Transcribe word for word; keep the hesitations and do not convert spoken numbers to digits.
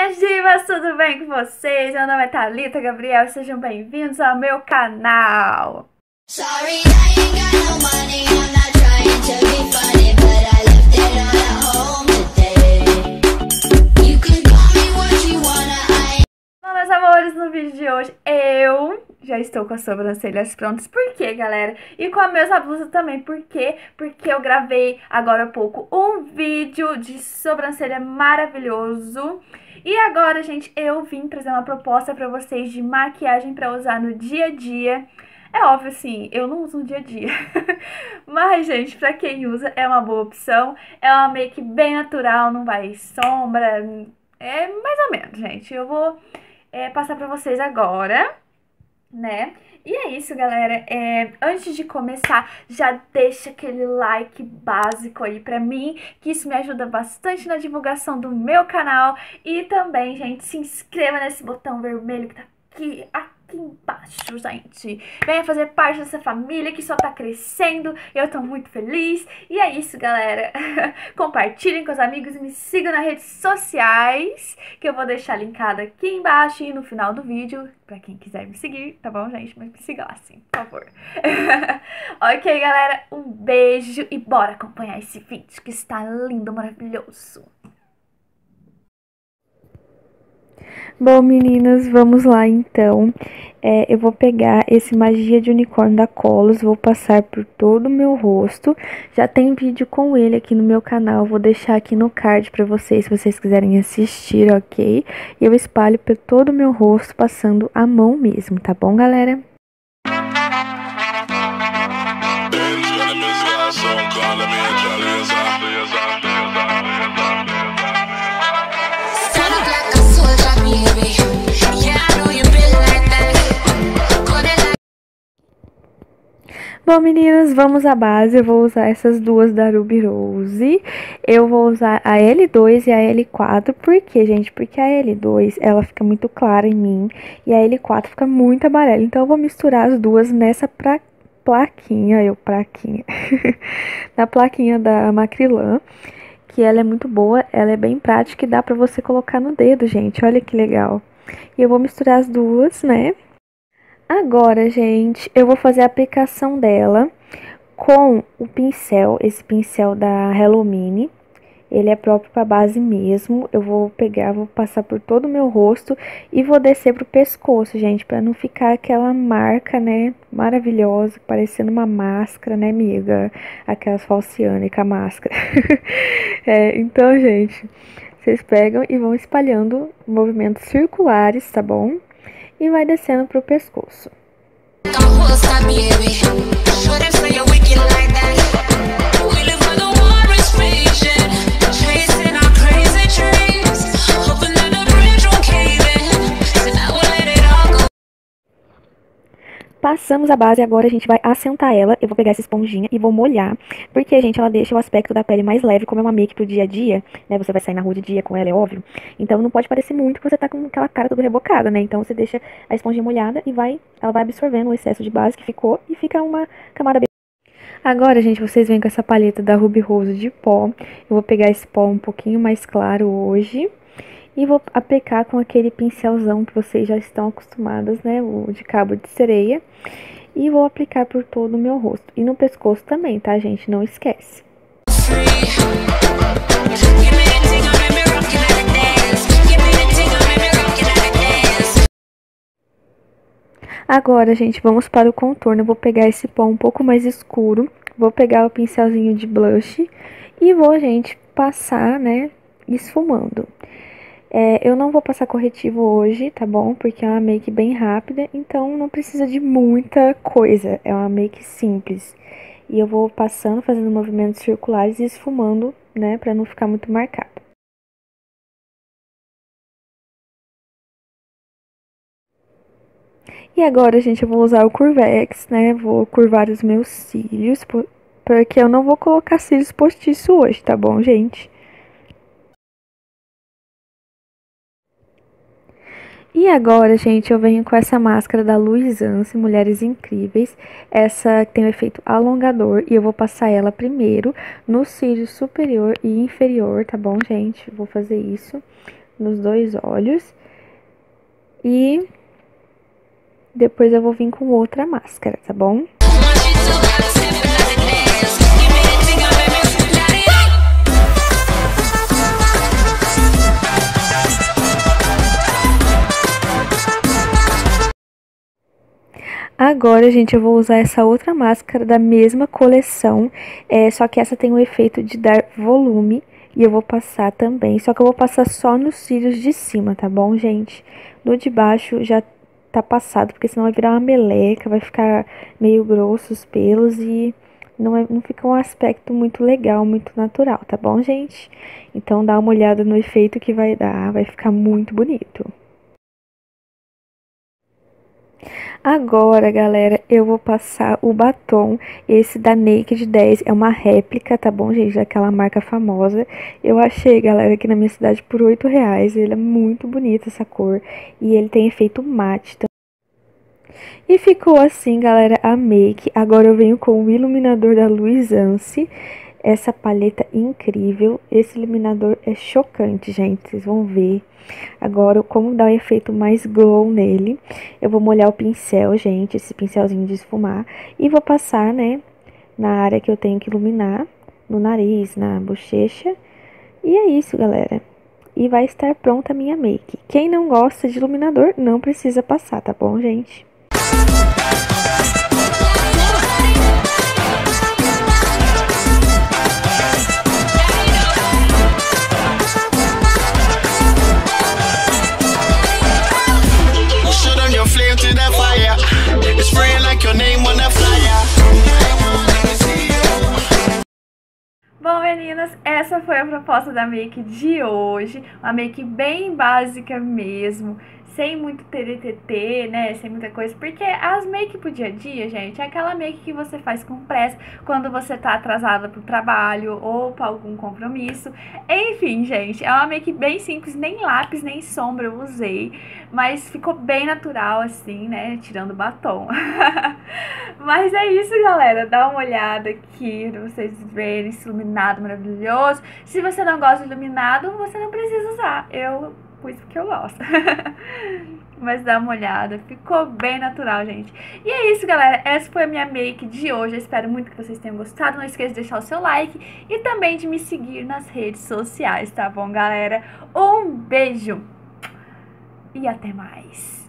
minhas divas, tudo bem com vocês? Meu nome é Thalyta Gabriel e sejam bem-vindos ao meu canal. Sorry, I ain't got no money, I'm not trying to be funny, but I left it all at home today. You can call me what you wanna, I... Bom, meus amores, no vídeo de hoje eu já estou com as sobrancelhas prontas. Por quê, galera? E com a mesma blusa também. Por quê? Porque eu gravei agora há pouco um vídeo de sobrancelha maravilhoso. E agora, gente, eu vim trazer uma proposta pra vocês de maquiagem pra usar no dia a dia. É óbvio, assim, eu não uso no dia a dia. Mas, gente, pra quem usa, é uma boa opção. É uma make bem natural, não vai sombra. É mais ou menos, gente. Eu vou é, passar pra vocês agora, né? E é isso, galera. É, antes de começar, já deixa aquele like básico aí pra mim, que isso me ajuda bastante na divulgação do meu canal. E também, gente, se inscreva nesse botão vermelho que tá aqui, aqui embaixo, gente. Venha fazer parte dessa família que só tá crescendo. Eu tô muito feliz. E é isso, galera. Compartilhem com os amigos e me sigam nas redes sociais, que eu vou deixar linkado aqui embaixo e no final do vídeo, pra quem quiser me seguir, tá bom, gente? Mas me siga lá, sim, por favor. Ok, galera, um beijo e bora acompanhar esse vídeo que está lindo, maravilhoso. Bom, meninas, vamos lá então. É, eu vou pegar esse Magia de Unicórnio da Colas, vou passar por todo o meu rosto. Já tem vídeo com ele aqui no meu canal, vou deixar aqui no card pra vocês, se vocês quiserem assistir, ok? E eu espalho por todo o meu rosto, passando a mão mesmo, tá bom, galera? Bom, meninas, vamos à base. Eu vou usar essas duas da Ruby Rose. Eu vou usar a L dois e a L quatro. Por quê, gente? Porque a L dois, ela fica muito clara em mim. E a L quatro fica muito amarela. Então, eu vou misturar as duas nessa pra... plaquinha. Eu, plaquinha. Na plaquinha da Macrilan. Que ela é muito boa. Ela é bem prática e dá pra você colocar no dedo, gente. Olha que legal. E eu vou misturar as duas, né? Agora, gente, eu vou fazer a aplicação dela com o pincel, esse pincel da Hello Mini. Ele é próprio para base mesmo. Eu vou pegar, vou passar por todo o meu rosto e vou descer pro pescoço, gente, para não ficar aquela marca, né, maravilhosa, parecendo uma máscara, né, amiga? Aquelas falciânicas, máscara. É, então, gente, vocês pegam e vão espalhando movimentos circulares, tá bom? E vai descendo pro pescoço. Passamos a base, agora a gente vai assentar ela. Eu vou pegar essa esponjinha e vou molhar, porque, gente, ela deixa o aspecto da pele mais leve, como é uma make pro dia a dia, né? Você vai sair na rua de dia com ela, é óbvio. Então, não pode parecer muito que você tá com aquela cara toda rebocada, né? Então, você deixa a esponjinha molhada e vai, ela vai absorvendo o excesso de base que ficou e fica uma camada bem... Agora, gente, vocês vêm com essa paleta da Ruby Rose de pó. Eu vou pegar esse pó um pouquinho mais claro hoje. E vou aplicar com aquele pincelzão que vocês já estão acostumadas, né? O de cabo de sereia. E vou aplicar por todo o meu rosto. E no pescoço também, tá, gente? Não esquece. Agora, gente, vamos para o contorno. Eu vou pegar esse pó um pouco mais escuro. Vou pegar o pincelzinho de blush. E vou, gente, passar, né? Esfumando. É, eu não vou passar corretivo hoje, tá bom? Porque é uma make bem rápida, então não precisa de muita coisa. É uma make simples. E eu vou passando, fazendo movimentos circulares e esfumando, né? Pra não ficar muito marcado. E agora, gente, eu vou usar o Curvex, né? Vou curvar os meus cílios, porque eu não vou colocar cílios postiços hoje, tá bom, gente? E agora, gente, eu venho com essa máscara da Luisance Mulheres Incríveis. Essa tem um efeito alongador e eu vou passar ela primeiro no cílio superior e inferior, tá bom, gente? Vou fazer isso. nos dois olhos. E depois eu vou vir com outra máscara, tá bom? Agora, gente, eu vou usar essa outra máscara da mesma coleção, é, só que essa tem o efeito de dar volume e eu vou passar também, só que eu vou passar só nos cílios de cima, tá bom, gente? No de baixo já tá passado, porque senão vai virar uma meleca, vai ficar meio grosso os pelos e não, é, não fica um aspecto muito legal, muito natural, tá bom, gente? Então dá uma olhada no efeito que vai dar, vai ficar muito bonito. Agora, galera, eu vou passar o batom, esse da Naked dez, é uma réplica, tá bom, gente, daquela marca famosa. Eu achei, galera, aqui na minha cidade por oito reais, ele é muito bonito essa cor e ele tem efeito mate também. E ficou assim, galera, a make. Agora eu venho com o iluminador da Luisance, essa paleta incrível. Esse iluminador é chocante, gente, vocês vão ver agora como dá um efeito mais glow nele. Eu vou molhar o pincel, gente, esse pincelzinho de esfumar, e vou passar, né, na área que eu tenho que iluminar, no nariz, na bochecha. E é isso, galera, e vai estar pronta a minha make. Quem não gosta de iluminador não precisa passar, tá bom, gente? Bom, meninas, essa foi a proposta da make de hoje, uma make bem básica mesmo, sem muito T D T T, né, sem muita coisa, porque as make pro dia a dia, gente, é aquela make que você faz com pressa, quando você tá atrasada pro trabalho ou pra algum compromisso, enfim, gente, é uma make bem simples, nem lápis, nem sombra eu usei, mas ficou bem natural assim, né, tirando batom. Mas é isso, galera, dá uma olhada aqui pra vocês verem esse iluminado maravilhoso. Se você não gosta de iluminado, você não precisa usar, eu... por isso que eu gosto. Mas dá uma olhada, ficou bem natural, gente. E é isso, galera, essa foi a minha make de hoje. Eu espero muito que vocês tenham gostado. Não esqueça de deixar o seu like e também de me seguir nas redes sociais, tá bom, galera? Um beijo e até mais!